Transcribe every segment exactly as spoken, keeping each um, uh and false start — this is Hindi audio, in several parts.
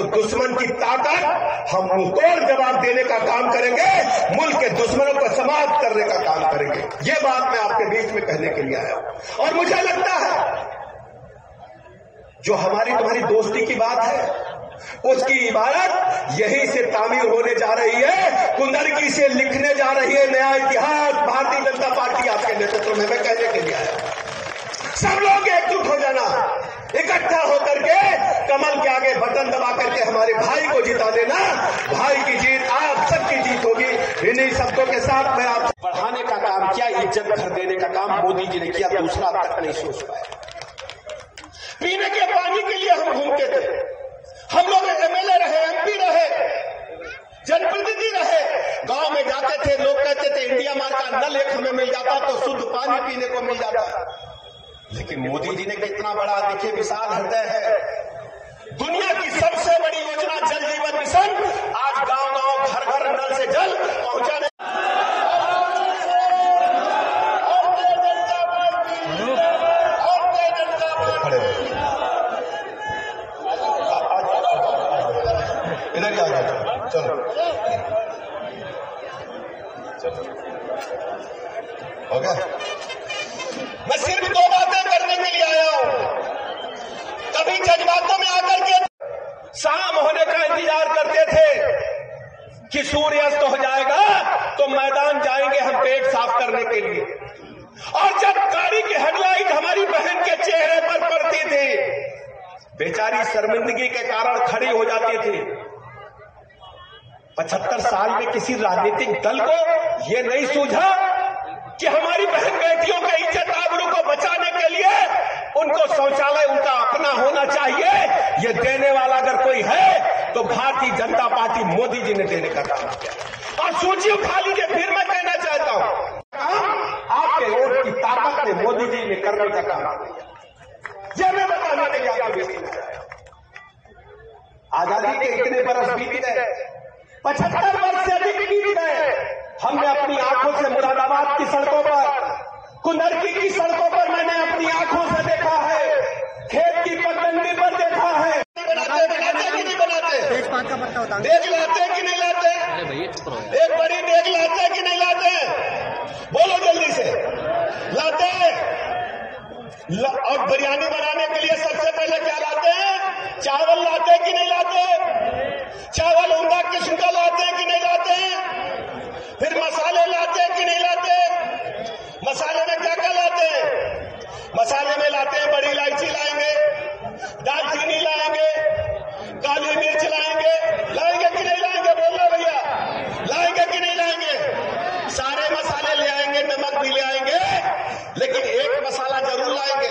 तो दुश्मन की ताकत हम मुंहतोड़ जवाब देने का काम करेंगे, मुल्क के दुश्मनों को समाप्त करने का काम करेंगे। ये बात मैं आपके बीच में कहने के लिए आया हूं। और मुझे लगता है जो हमारी तुम्हारी दोस्ती की बात है उसकी इबारत यहीं से तामीर होने जा रही है, कुंदरकी से लिखने जा रही है नया इतिहास भारतीय जनता पार्टी आपके नेतृत्व में। मैं कहने के लिए आया सब लोग एकजुट हो जाना, इकट्ठा होकर के कमल के आगे बटन दबा करके हमारे भाई को जिता देना। भाई की जीत आप सबकी जीत होगी। इन्हीं शब्दों के साथ मैं आप बढ़ाने का काम किया, इज्जत घर देने का काम मोदी जी ने किया, दूसरा अब तक नहीं सोच पाया। पीने के पानी के लिए हम घूमते थे, हम लोग एमएलए रहे, एमपी रहे, जनप्रतिनिधि रहे, गांव में जाते थे, लोग कहते थे इंडिया मार्ट का नल एक हमें मिल जाता तो शुद्ध पानी पीने को मिल जाता। लेकिन मोदी जी ने कितना बड़ा, देखिए विशाल हृदय है। दुनिया की सबसे बड़ी योजना जल जीवन मिशन, आज गांव गांव घर घर नल से जल पहुंचाने। इधर क्या चलो चलो ओके, मैं सिर्फ दो बातें करने के लिए आया हूं। कभी जज्बातों में आकर के शाम होने का इंतजार करते थे कि सूर्यास्त हो जाएगा तो मैदान जाएंगे हम पेट साफ करने के लिए, और जब गाड़ी की हेडलाइट हमारी बहन के चेहरे पर पड़ती थी बेचारी शर्मिंदगी के कारण खड़ी हो जाती थी। पचहत्तर साल में किसी राजनीतिक दल को यह नहीं सूझा कि हमारी बहन बेटियों के इज्जत आबरू को बचाने के लिए उनको शौचालय उनका अपना होना चाहिए। ये देने वाला अगर कोई है तो भारतीय जनता पार्टी मोदी जी ने देने का काम किया। और सूची उठा लीजिए, फिर मैं कहना चाहता हूं आपके वोट की ताकत ने मोदी जी ने करने का काम किया। यह मैं बताना नहीं आपको, आजादी के इतने बरस बीत गए, पचहत्तर वर्ष से अधिक बीत गए, हमने अपनी आंखों से मुरादाबाद की सड़कों पर, कुंदरकी की सड़कों पर मैंने अपनी आंखों से देखा है, खेत की पगडंडी पर देखा है। बनाते बनाते कि नहीं बनाते, देख लाते कि नहीं लाते, एक बड़ी देख लाते कि नहीं लाते, बोलो जल्दी से लाते। और बिरयानी बनाने के लिए सबसे पहले क्या लाते हैं, चावल लाते कि नहीं लाते, चावल उमदा किस्म का लाते कि नहीं लाते, फिर मसाले लाते कि नहीं लाते, मसाले में क्या क्या लाते हैं, मसाले में लाते हैं बड़ी इलायची लाएंगे, दालचीनी लाएंगे, काली मिर्च लाएंगे, लाएंगे कि नहीं लाएंगे, बोलो भैया लाएंगे कि नहीं लाएंगे, सारे मसाले ले आएंगे, नमक भी ले आएंगे, लेकिन एक मसाला जरूर लाएंगे,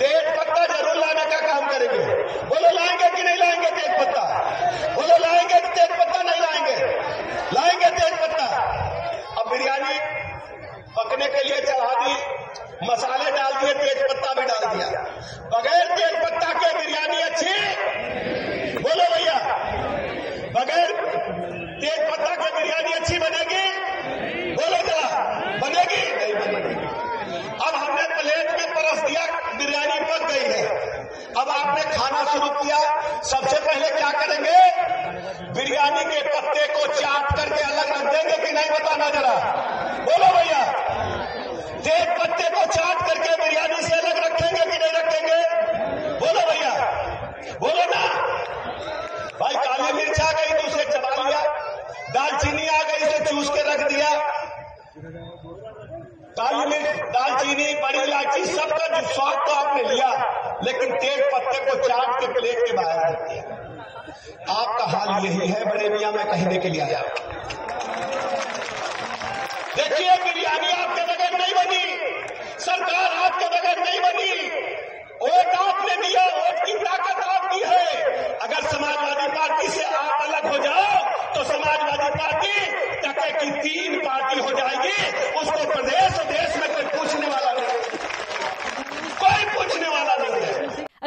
तेज पत्ता जरूर लाने का काम करेंगे। बोलो लाएंगे कि नहीं लाएंगे तेज पत्ता, बोलो लाएंगे कि तेज पत्ता नहीं लाएंगे, लाएंगे तेज पत्ता। अब बिरयानी पकने के लिए चढ़ा दी, मसाले डाल दिए, तेज पत्ता भी डाल दिया, बगैर तेज पत्ता के बिरयानी अच्छी, बोलो भैया बगैर तेज पत्ता के बिरयानी अच्छी बनेगी, बोलो जरा बनेगी, नहीं बनेगी। अब हमने प्लेट में परस दिया, बिरयानी पक गई है, अब आपने खाना शुरू किया, सबसे पहले क्या करेंगे, बिरयानी के पत्ते को चाट करके अलग रख देंगे कि नहीं, बताना जरा, बोलो भैया तेज पत्ते को चाट करके बिरयानी से अलग रखेंगे कि नहीं रखेंगे, बोलो भैया बोलो ना भाई। काली मिर्च आ गई तो उसे चबा लिया, दालचीनी आ गई उसे चूस के रख दिया, काली मिर्च दालचीनी बड़ी इलायची सबका जो स्वाद तो आपने लिया, लेकिन तेज पत्ते को चाट के प्लेट के बाहर रख दिया। आपका हाल यही है बड़े मियां, मैं कहने के लिए आया। देखिए बिरयानी आपके बगैर नहीं बनी, सरकार आपके बगैर नहीं बनी, वोट आपने दिया, वोट की ताकत आपकी है। अगर समाजवादी पार्टी से आप अलग हो जाओ तो समाजवादी पार्टी तक की तीन पार्टी हो जाएगी, उसको प्रदेश देश में कोई पूछने वाला नहीं, कोई पूछने वाला नहीं है।